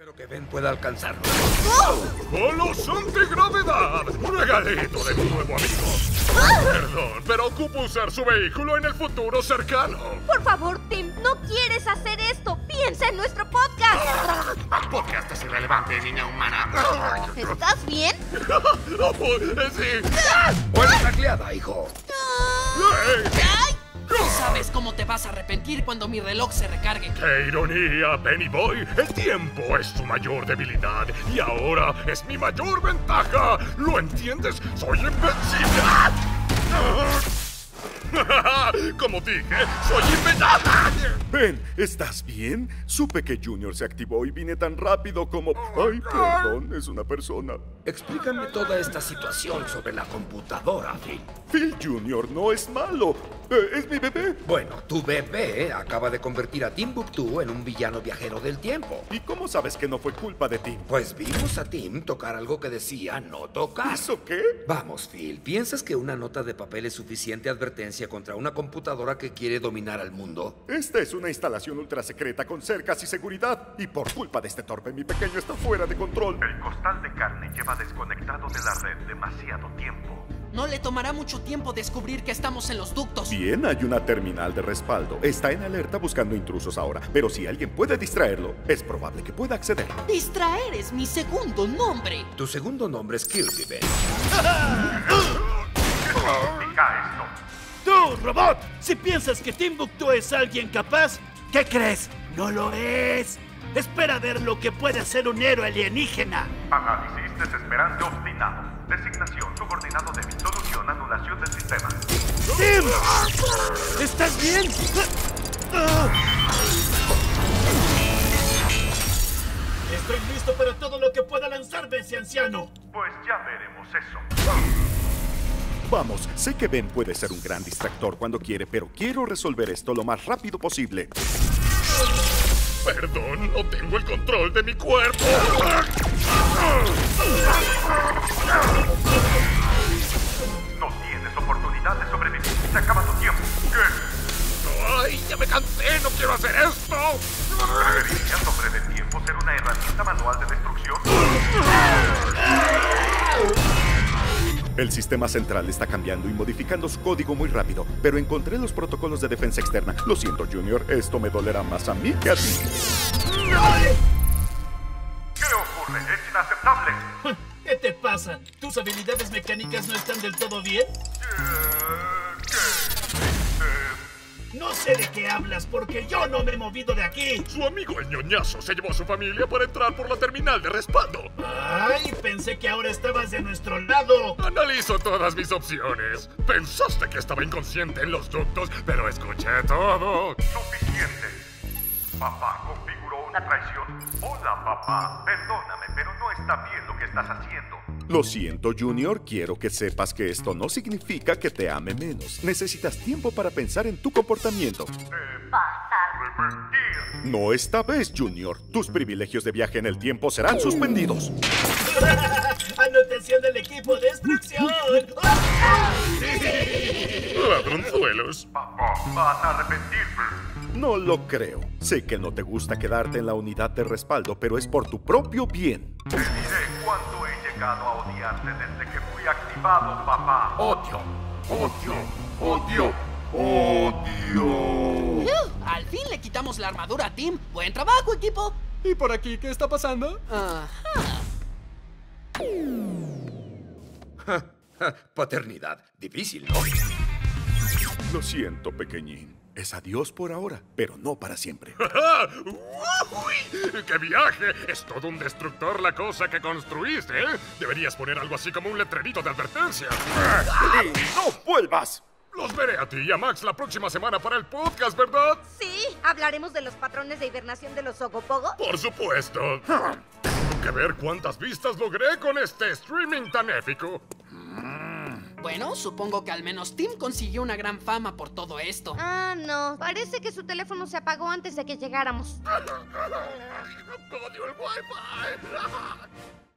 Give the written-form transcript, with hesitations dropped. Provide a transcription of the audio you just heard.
Espero que Ben pueda alcanzarlo. ¡Bolos antigravedad! Un regalito de mi nuevo amigo. Perdón, pero ocupo usar su vehículo en el futuro cercano. Por favor, Tim, no quieres hacer esto. Piensa en nuestro podcast. Podcast es irrelevante, niña humana. ¿Estás bien? Sí. Buena tacleada, hijo. ¡Ay! No sabes cómo te vas a arrepentir cuando mi reloj se recargue. ¡Qué ironía, Penny Boy! El tiempo es tu mayor debilidad y ahora es mi mayor ventaja. ¿Lo entiendes? ¡Soy invencible! Como dije, soy invencible. Ben, ¿estás bien? Supe que Junior se activó y vine tan rápido como... ¡Ay, perdón! Es una persona. Explícame toda esta situación sobre la computadora, Phil. Phil Junior no es malo. ¿Es mi bebé? Bueno, tu bebé acaba de convertir a Tim Buktu en un villano viajero del tiempo. ¿Y cómo sabes que no fue culpa de Tim? Pues vimos a Tim tocar algo que decía no tocar. ¿Eso qué? Vamos, Phil, ¿piensas que una nota de papel es suficiente advertencia contra una computadora que quiere dominar al mundo? Esta es una instalación ultra secreta con cercas y seguridad. Y por culpa de este torpe, mi pequeño está fuera de control. El costal de carne lleva desconectado de la red demasiado tiempo. No le tomará mucho tiempo descubrir que estamos en los ductos. Bien, hay una terminal de respaldo. Está en alerta buscando intrusos ahora. Pero si alguien puede distraerlo, es probable que pueda acceder. Distraer es mi segundo nombre. Tu segundo nombre es Kirby Bay. ¡Tú, robot! Si piensas que Tim Buktu es alguien capaz, ¿qué crees? ¡No lo es! Espera ver lo que puede hacer un héroe alienígena. Análisis desesperante obstinado. Designación, subordinado de mi solución, anulación del sistema. ¡Tim! ¿Estás bien? Estoy listo para todo lo que pueda lanzar ese anciano. Pues ya veremos eso. Vamos, sé que Ben puede ser un gran distractor cuando quiere, pero quiero resolver esto lo más rápido posible. Perdón, no tengo el control de mi cuerpo. No tienes oportunidad de sobrevivir. Se acaba tu tiempo. ¿Qué? ¡Ay, ya me cansé! ¡No quiero hacer esto! ¿Debería sobre el tiempo ser una herramienta manual de destrucción? El sistema central está cambiando y modificando su código muy rápido, pero encontré los protocolos de defensa externa. Lo siento, Junior, esto me dolerá más a mí que a ti. ¿Qué ocurre? Es inaceptable. ¿Qué te pasa? ¿Tus habilidades mecánicas no están del todo bien? No sé de qué hablas, porque yo no me he movido de aquí. Su amigo el ñoñazo se llevó a su familia para entrar por la terminal de respaldo. ¡Ay! Pensé que ahora estabas de nuestro lado. Analizo todas mis opciones. Pensaste que estaba inconsciente en los ductos, pero escuché todo. Suficiente. Papá configuró una traición. Hola, papá. Perdóname, pero no está bien lo que estás haciendo. Lo siento, Junior, quiero que sepas que esto no significa que te ame menos. Necesitas tiempo para pensar en tu comportamiento. Vas a arrepentir. No esta vez, Junior. Tus privilegios de viaje en el tiempo serán suspendidos. Anotación del equipo de destrucción. Ladronzuelos. Papá, vas a arrepentirme. No lo creo. Sé que no te gusta quedarte en la unidad de respaldo, pero es por tu propio bien. Te diré cuánto he llegado a odiarte desde que fui activado, papá. Odio, odio, odio, odio. Al fin le quitamos la armadura a Tim. Buen trabajo, equipo. ¿Y por aquí qué está pasando? Paternidad. Difícil, ¿no? Lo siento, pequeñín. Es adiós por ahora, pero no para siempre. ¡Uy! ¡Qué viaje! Es todo un destructor la cosa que construiste, ¿eh? Deberías poner algo así como un letrerito de advertencia. ¡No vuelvas! Los veré a ti y a Max la próxima semana para el podcast, ¿verdad? Sí, hablaremos de los patrones de hibernación de los Ogopogo. Por supuesto. Tengo que ver cuántas vistas logré con este streaming tan épico. Bueno, supongo que al menos Tim consiguió una gran fama por todo esto. Ah, no. Parece que su teléfono se apagó antes de que llegáramos. ¡Odio el Wi-Fi!